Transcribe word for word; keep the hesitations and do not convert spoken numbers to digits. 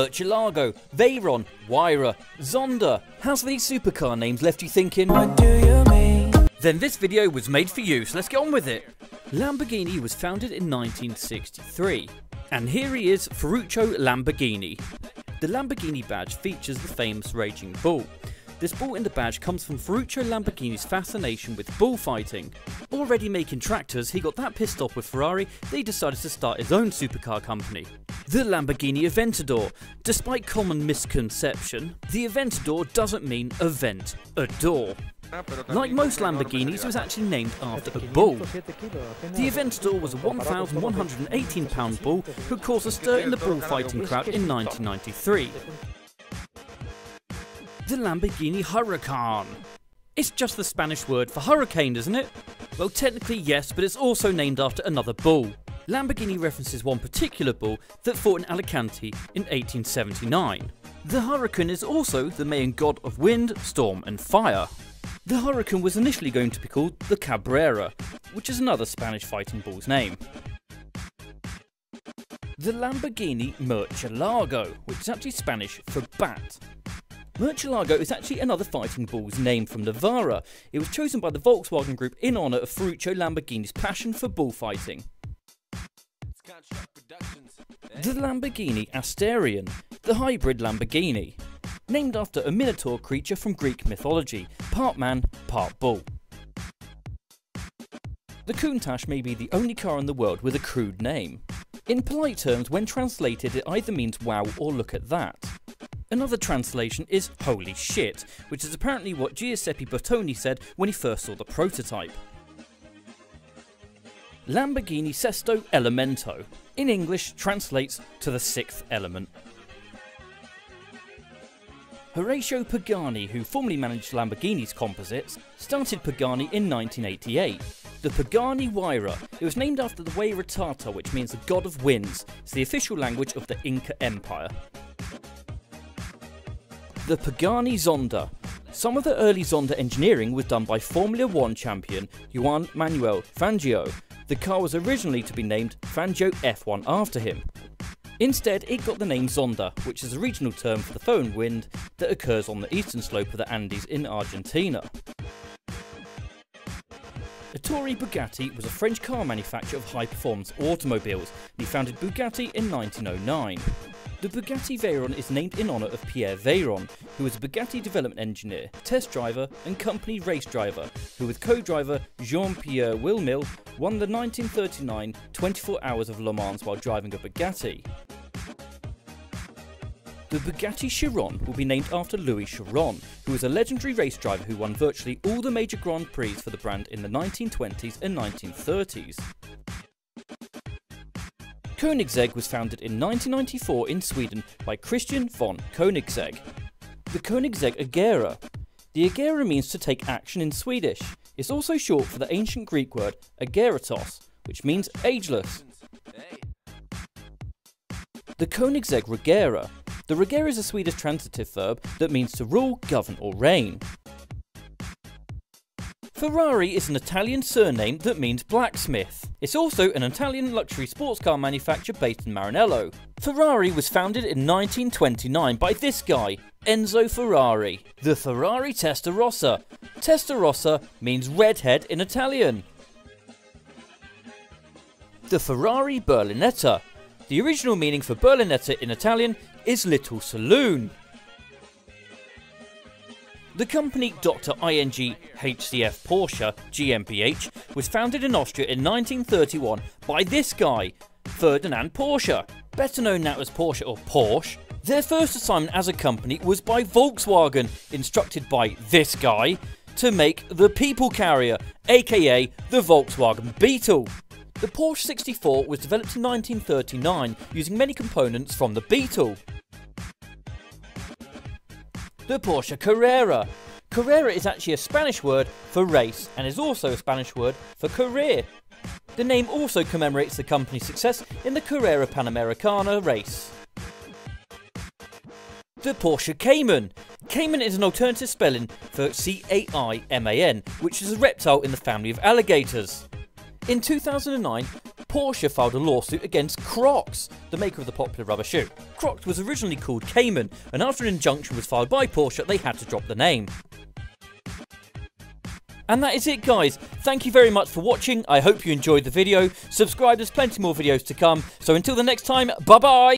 Murcielago, Veyron, Huayra, Zonda. How's these supercar names left you thinking, what do you mean? Then this video was made for you, so let's get on with it. Lamborghini was founded in nineteen sixty-three, and here he is, Ferruccio Lamborghini. The Lamborghini badge features the famous raging bull. This bull in the badge comes from Ferruccio Lamborghini's fascination with bullfighting. Already making tractors, he got that pissed off with Ferrari that he decided to start his own supercar company. The Lamborghini Aventador. Despite common misconception, the Aventador doesn't mean event, a door. Like most Lamborghinis, it was actually named after a bull. The Aventador was a one thousand one hundred eighteen pound bull who caused a stir in the bullfighting crowd in nineteen ninety-three. The Lamborghini Huracan. It's just the Spanish word for hurricane, isn't it? Well, technically yes, but it's also named after another bull. Lamborghini references one particular bull that fought in Alicante in eighteen seventy-nine. The Huracan is also the Mayan god of wind, storm and fire. The Huracan was initially going to be called the Cabrera, which is another Spanish fighting bull's name. The Lamborghini Murcielago, which is actually Spanish for bat. Murcielago is actually another fighting bull's name from Navarra. It was chosen by the Volkswagen Group in honour of Ferruccio Lamborghini's passion for bullfighting. The Lamborghini Asterion, the hybrid Lamborghini. Named after a minotaur creature from Greek mythology, part man, part bull. The Countach may be the only car in the world with a crude name. In polite terms, when translated, it either means wow or look at that. Another translation is holy shit, which is apparently what Giuseppe Bertoni said when he first saw the prototype. Lamborghini Sesto Elemento, in English translates to the sixth element. Horacio Pagani, who formerly managed Lamborghini's composites, started Pagani in nineteen eighty-eight. The Pagani Huayra. It was named after the Huayra Tata, which means the god of winds. It's the official language of the Inca Empire. The Pagani Zonda. Some of the early Zonda engineering was done by Formula One champion Juan Manuel Fangio. The car was originally to be named Fangio F one after him. Instead, it got the name Zonda, which is a regional term for the foehn wind that occurs on the eastern slope of the Andes in Argentina. Ettore Bugatti was a French car manufacturer of high-performance automobiles, and he founded Bugatti in nineteen oh nine. The Bugatti Veyron is named in honour of Pierre Veyron, who was a Bugatti development engineer, test driver and company race driver, who with co-driver Jean-Pierre Wimille won the nineteen thirty-nine twenty-four hours of Le Mans while driving a Bugatti. The Bugatti Chiron will be named after Louis Chiron, who was a legendary race driver who won virtually all the major Grand Prix for the brand in the nineteen twenties and nineteen thirties. Koenigsegg was founded in nineteen ninety-four in Sweden by Christian von Koenigsegg. The Koenigsegg Agera. The Agera means to take action in Swedish. It's also short for the ancient Greek word ageratos, which means ageless. The Koenigsegg Regera. The regera is a Swedish transitive verb that means to rule, govern or reign. Ferrari is an Italian surname that means blacksmith. It's also an Italian luxury sports car manufacturer based in Maranello. Ferrari was founded in nineteen twenty-nine by this guy, Enzo Ferrari. The Ferrari Testarossa. Testarossa means redhead in Italian. The Ferrari Berlinetta. The original meaning for Berlinetta in Italian is little saloon. The company Doctor Ing H C F Porsche G m b H was founded in Austria in nineteen thirty-one by this guy, Ferdinand Porsche, better known now as Porsche or Porsche. Their first assignment as a company was by Volkswagen, instructed by this guy to make the people carrier, aka the Volkswagen Beetle. The Porsche sixty-four was developed in nineteen thirty-nine using many components from the Beetle. The Porsche Carrera. Carrera is actually a Spanish word for race and is also a Spanish word for career. The name also commemorates the company's success in the Carrera Panamericana race. The Porsche Cayman. Cayman is an alternative spelling for C A I M A N, which is a reptile in the family of alligators. In two thousand nine, Porsche filed a lawsuit against Crocs, the maker of the popular rubber shoe. Crocs was originally called Cayman, and after an injunction was filed by Porsche, they had to drop the name. And that is it, guys. Thank you very much for watching. I hope you enjoyed the video. Subscribe, there's plenty more videos to come. So until the next time, bye-bye!